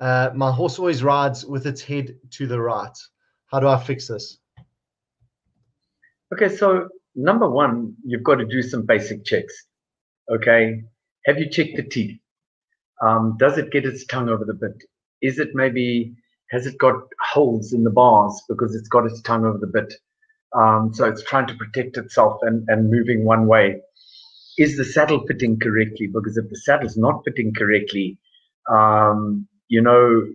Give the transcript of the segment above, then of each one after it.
My horse always rides with its head to the right. How do I fix this? Okay, so number one, you've got to do some basic checks. Okay, have you checked the teeth? Does it get its tongue over the bit? Is it maybe, has it got holes in the bars because it's got its tongue over the bit? So it's trying to protect itself and moving one way. Is the saddle fitting correctly? Because if the saddle's not fitting correctly, you know,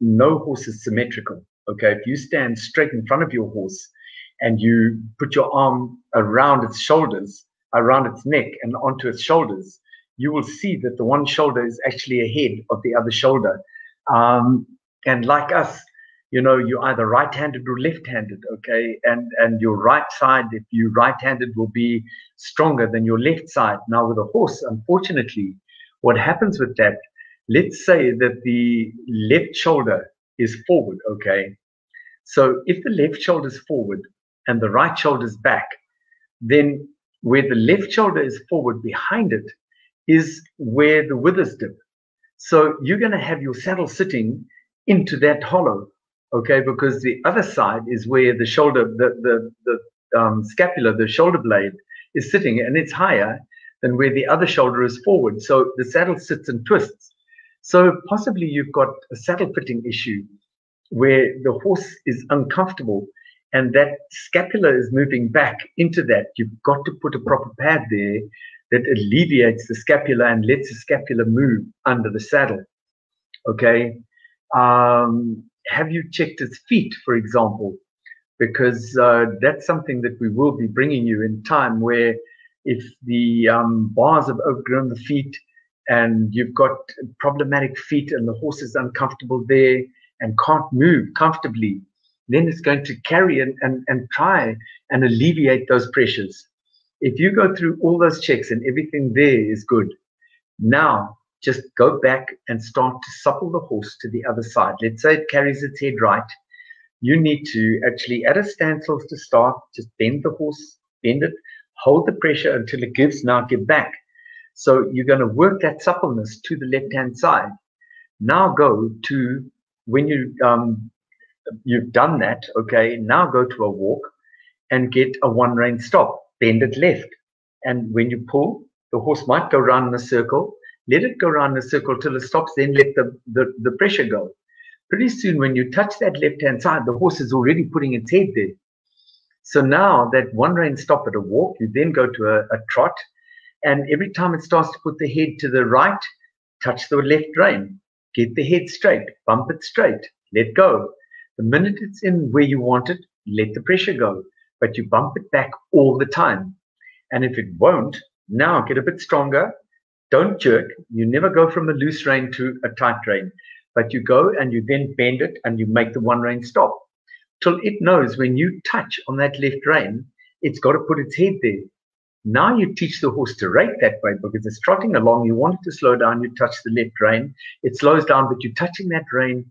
no horse is symmetrical. Okay, if you stand straight in front of your horse and you put your arm around its shoulders, around its neck and onto its shoulders, you will see that the one shoulder is actually ahead of the other shoulder. And like us, you know, you're either right-handed or left-handed, okay? And your right side, if you're right-handed, will be stronger than your left side. Now, with a horse, unfortunately, what happens with that, let's say that the left shoulder is forward, okay? So if the left shoulder is forward and the right shoulder is back, then where the left shoulder is forward behind it is where the withers dip. So you're going to have your saddle sitting into that hollow. Okay, because the other side is where the shoulder, the scapula, the shoulder blade is sitting, and it's higher than where the other shoulder is forward. So the saddle sits and twists. So possibly you've got a saddle fitting issue where the horse is uncomfortable and that scapula is moving back into that. You've got to put a proper pad there that alleviates the scapula and lets the scapula move under the saddle. Okay. Have you checked its feet, for example? Because that's something that we will be bringing you in time, where if the bars have overgrown the feet and you've got problematic feet and the horse is uncomfortable there and can't move comfortably, then it's going to carry and try and alleviate those pressures. If you go through all those checks and everything there is good, now just go back and start to supple the horse to the other side. Let's say it carries its head right. You need to actually, at a standstill to start, just bend the horse, bend it, hold the pressure until it gives, now give back. So you're going to work that suppleness to the left-hand side. Now go to, when you, you've done that, okay, now go to a walk and get a one-rein stop. Bend it left. And when you pull, the horse might go round in a circle. Let it go around the circle till it stops, then let the pressure go. Pretty soon when you touch that left-hand side, the horse is already putting its head there. So now that one rein stop at a walk, you then go to a trot, and every time it starts to put the head to the right, touch the left rein, get the head straight, bump it straight, let go. The minute it's in where you want it, let the pressure go, but you bump it back all the time. And if it won't, now get a bit stronger. Don't jerk. You never go from a loose rein to a tight rein, but you go and you then bend it and you make the one rein stop till it knows when you touch on that left rein, it's got to put its head there. Now you teach the horse to rate that way because it's trotting along. You want it to slow down. You touch the left rein. It slows down, but you're touching that rein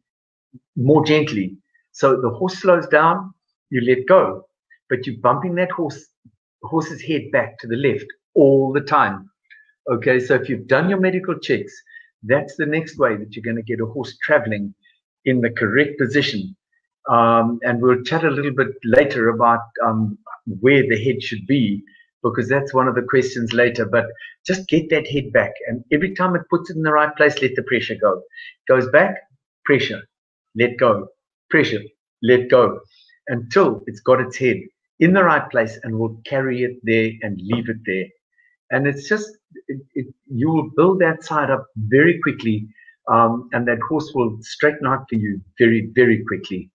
more gently. So the horse slows down. You let go, but you're bumping that horse's head back to the left all the time. Okay, so if you've done your medical checks, that's the next way that you're going to get a horse traveling in the correct position. And we'll chat a little bit later about where the head should be, because that's one of the questions later. But just get that head back. And every time it puts it in the right place, let the pressure go. Goes back, pressure, let go, pressure, let go, until it's got its head in the right place and will carry it there and leave it there. And it's just, you will build that side up very quickly, and that horse will straighten out for you very, very quickly.